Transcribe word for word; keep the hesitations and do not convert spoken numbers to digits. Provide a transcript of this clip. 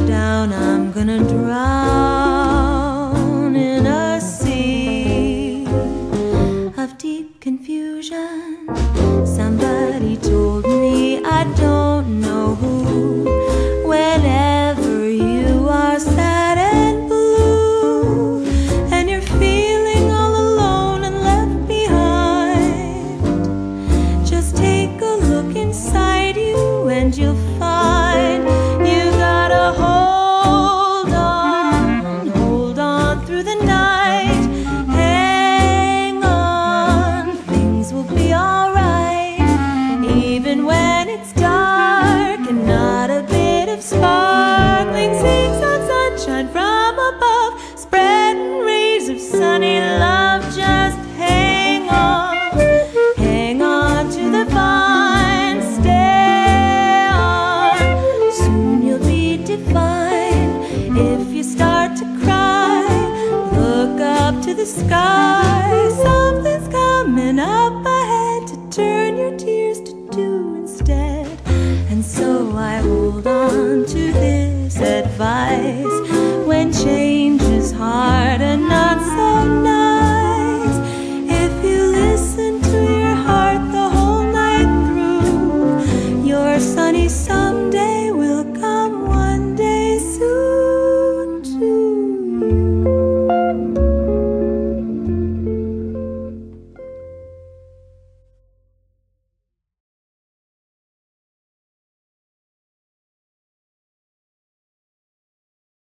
or down, I'm gonna drown in a sea of deep confusion. Somebody told me, I don't know who, whenever you are sad and blue, and you're feeling all alone and left behind, just take a look inside you and you'll find you gotta hold on, hold on through the night, hang on, things will be alright. Even when it's dark and not a bit of sparkling seeds of sunshine from above, spreading rays of sunny love, just hang on, hang on to the vine, stay on, soon you'll be divine. If you start to cry, look up to the sky, something's coming up ahead to turn your tears to dew instead. And so I hold on.